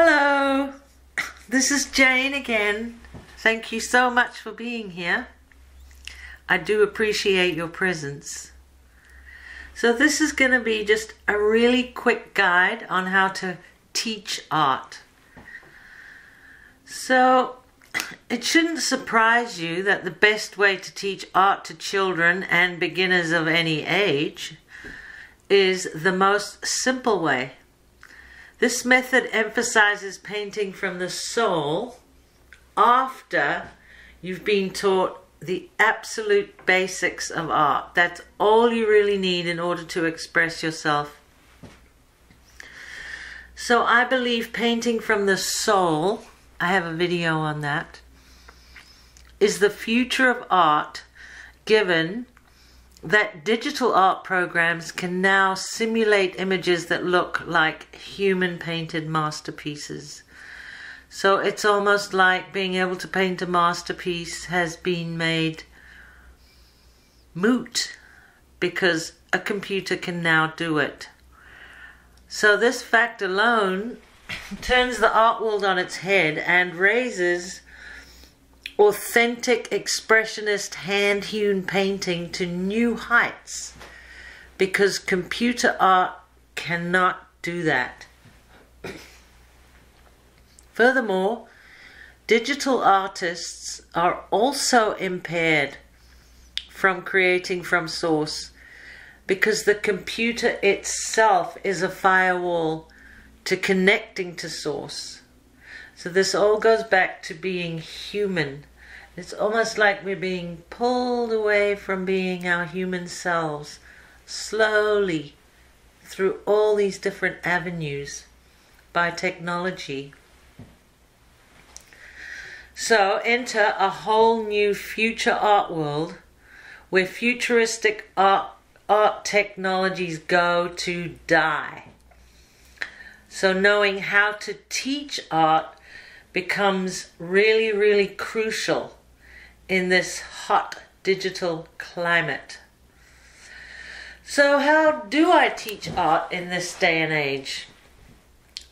Hello, this is Jane again. Thank you so much for being here. I do appreciate your presence. So this is going to be just a really quick guide on how to teach art. So it shouldn't surprise you that the best way to teach art to children and beginners of any age is the most simple way. This method emphasizes painting from the soul after you've been taught the absolute basics of art. That's all you really need in order to express yourself. So I believe painting from the soul, I have a video on that, is the future of art, given that digital art programs can now simulate images that look like human-painted masterpieces. So it's almost like being able to paint a masterpiece has been made moot because a computer can now do it. So this fact alone turns the art world on its head and raises authentic expressionist hand-hewn painting to new heights, because computer art cannot do that. Furthermore, digital artists are also impaired from creating from source because the computer itself is a firewall to connecting to source. So this all goes back to being human. It's almost like we're being pulled away from being our human selves slowly through all these different avenues by technology. So enter a whole new future art world where futuristic art technologies go to die. So knowing how to teach art becomes really, really crucial in this hot digital climate. So how do I teach art in this day and age?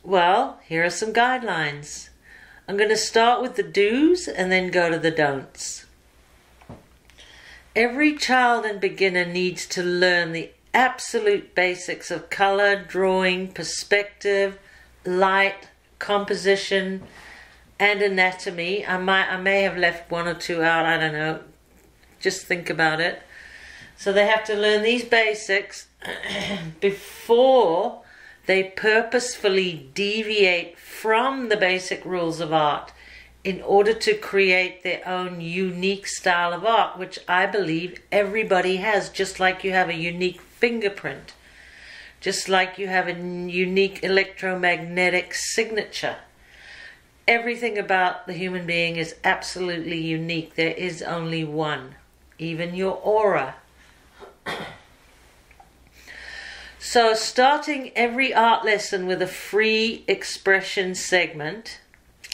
Well, here are some guidelines. I'm going to start with the do's and then go to the don'ts. Every child and beginner needs to learn the absolute basics of color, drawing, perspective, light, composition, and anatomy. I may have left one or two out, I don't know. Just think about it. So they have to learn these basics before they purposefully deviate from the basic rules of art in order to create their own unique style of art, which I believe everybody has, just like you have a unique fingerprint, just like you have a unique electromagnetic signature. Everything about the human being is absolutely unique. There is only one, even your aura. So starting every art lesson with a free expression segment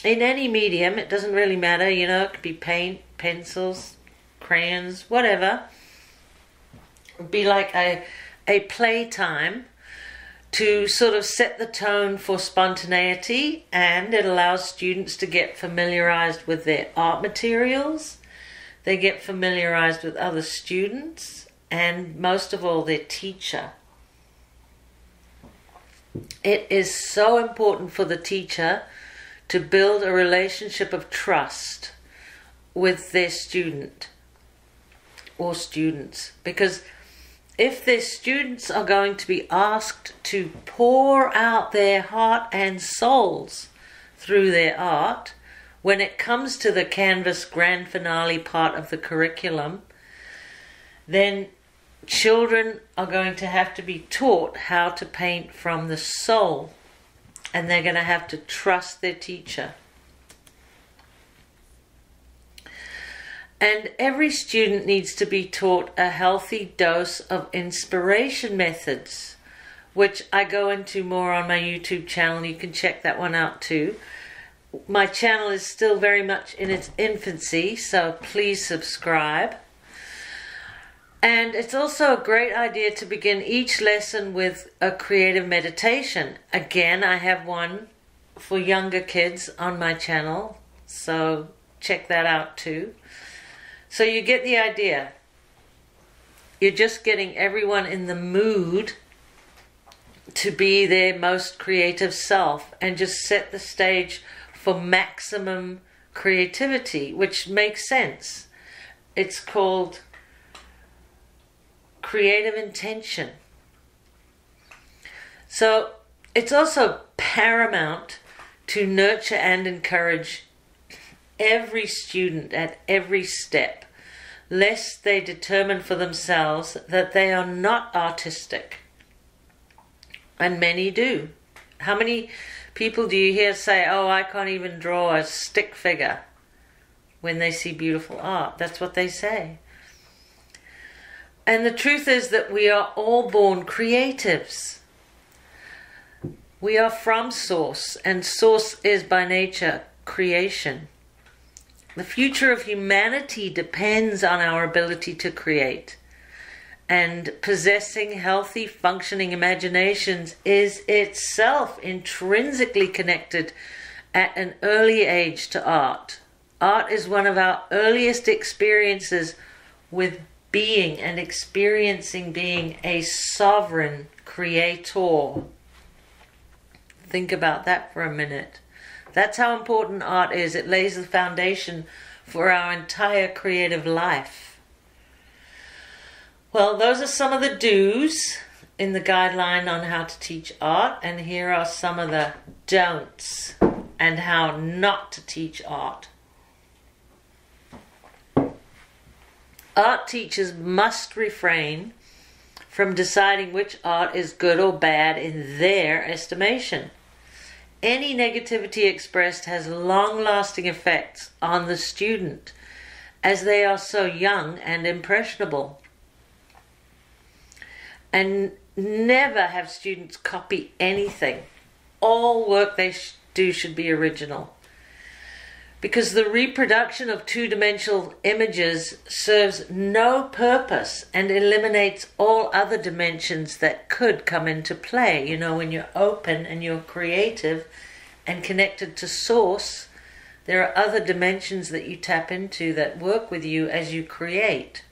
in any medium, it doesn't really matter, you know, it could be paint, pencils, crayons, whatever. It'd be like a playtime to sort of set the tone for spontaneity, and it allows students to get familiarized with their art materials, they get familiarized with other students, and most of all, their teacher. It is so important for the teacher to build a relationship of trust with their student or students, because if their students are going to be asked to pour out their heart and souls through their art, when it comes to the Canvas grand finale part of the curriculum, then children are going to have to be taught how to paint from the soul, and they're going to have to trust their teacher. And every student needs to be taught a healthy dose of inspiration methods, which I go into more on my YouTube channel. You can check that one out too. My channel is still very much in its infancy, so please subscribe. And it's also a great idea to begin each lesson with a creative meditation. Again, I have one for younger kids on my channel, so check that out too. So you get the idea. You're just getting everyone in the mood to be their most creative self and just set the stage for maximum creativity, which makes sense. It's called creative intention. So it's also paramount to nurture and encourage every student at every step, lest they determine for themselves that they are not artistic. And many do. How many people do you hear say, oh, I can't even draw a stick figure, when they see beautiful art? That's what they say. And the truth is that we are all born creatives. We are from source, and source is by nature creation. The future of humanity depends on our ability to create. And possessing healthy, functioning imaginations is itself intrinsically connected at an early age to art. Art is one of our earliest experiences with being and experiencing being a sovereign creator. Think about that for a minute. That's how important art is. It lays the foundation for our entire creative life. Well, those are some of the do's in the guideline on how to teach art, and here are some of the don'ts and how not to teach art. Art teachers must refrain from deciding which art is good or bad in their estimation. Any negativity expressed has long-lasting effects on the student, as they are so young and impressionable. And never have students copy anything. All work they do should be original, because the reproduction of two-dimensional images serves no purpose and eliminates all other dimensions that could come into play. You know, when you're open and you're creative and connected to source, there are other dimensions that you tap into that work with you as you create.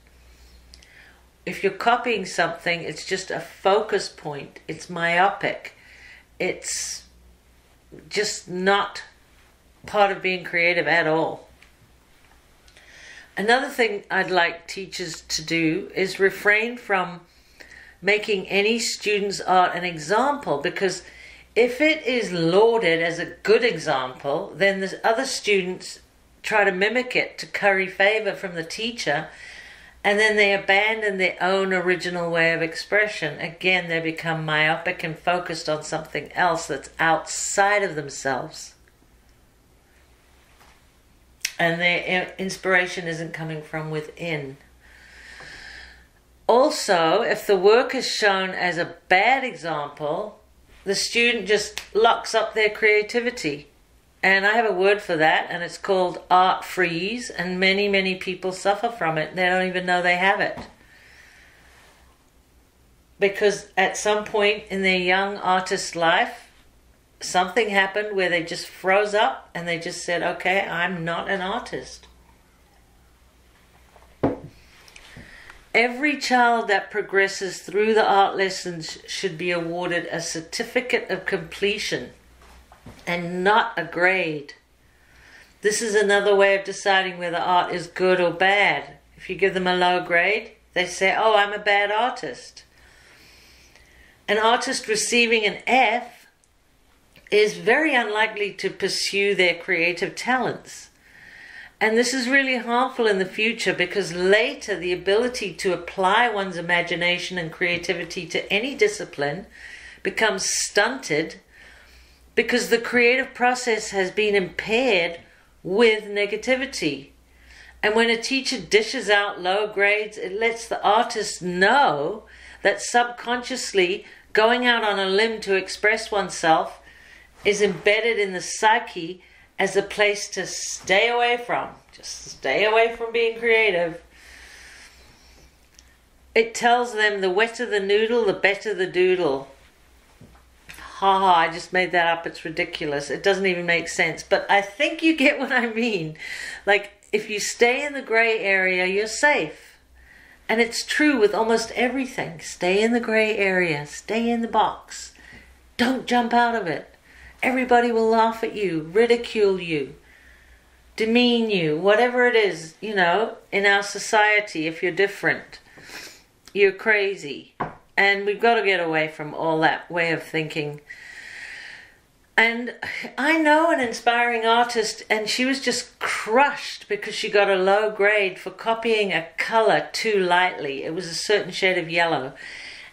If you're copying something, it's just a focus point. It's myopic. It's just not part of being creative at all. Another thing I'd like teachers to do is refrain from making any student's art an example, because if it is lauded as a good example, then the other students try to mimic it to curry favor from the teacher, and then they abandon their own original way of expression. Again, they become myopic and focused on something else that's outside of themselves. And their inspiration isn't coming from within. Also, if the work is shown as a bad example, the student just locks up their creativity. And I have a word for that, and it's called art freeze, and many, many people suffer from it. They don't even know they have it. Because at some point in their young artist's life, something happened where they just froze up and they just said, okay, I'm not an artist. Every child that progresses through the art lessons should be awarded a certificate of completion and not a grade. This is another way of deciding whether art is good or bad. If you give them a low grade, they say, oh, I'm a bad artist. An artist receiving an F is very unlikely to pursue their creative talents. And this is really harmful in the future, because later the ability to apply one's imagination and creativity to any discipline becomes stunted, because the creative process has been impaired with negativity. And when a teacher dishes out low grades, it lets the artist know that subconsciously going out on a limb to express oneself is embedded in the psyche as a place to stay away from. Just stay away from being creative. It tells them the wetter the noodle, the better the doodle. ha, I just made that up, it's ridiculous, it doesn't even make sense. But I think you get what I mean. Like, if you stay in the gray area, you're safe. And it's true with almost everything. Stay in the gray area, stay in the box. Don't jump out of it. Everybody will laugh at you, ridicule you, demean you, whatever it is, you know, in our society. If you're different, you're crazy. And we've got to get away from all that way of thinking. And I know an inspiring artist, and she was just crushed because she got a low grade for copying a color too lightly. It was a certain shade of yellow.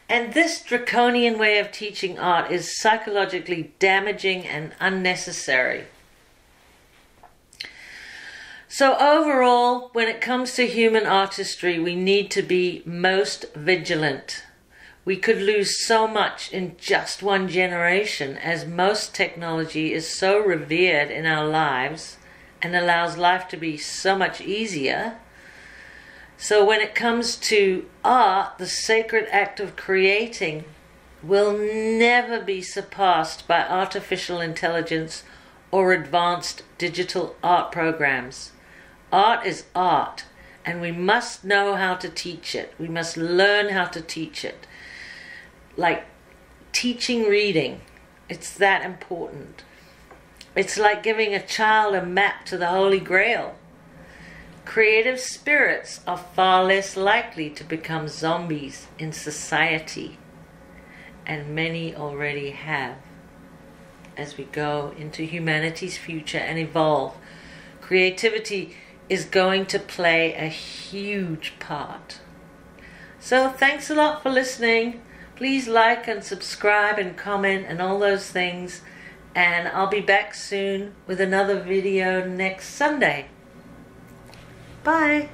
And this draconian way of teaching art is psychologically damaging and unnecessary. So overall, when it comes to human artistry, we need to be most vigilant. We could lose so much in just one generation, as most technology is so revered in our lives and allows life to be so much easier. So when it comes to art, the sacred act of creating will never be surpassed by artificial intelligence or advanced digital art programs. Art is art, and we must know how to teach it. We must learn how to teach it. Like teaching reading, it's that important. It's like giving a child a map to the Holy Grail. Creative spirits are far less likely to become zombies in society, and many already have. As we go into humanity's future and evolve, creativity is going to play a huge part. So thanks a lot for listening. Please like and subscribe and comment and all those things, and I'll be back soon with another video next Sunday. Bye.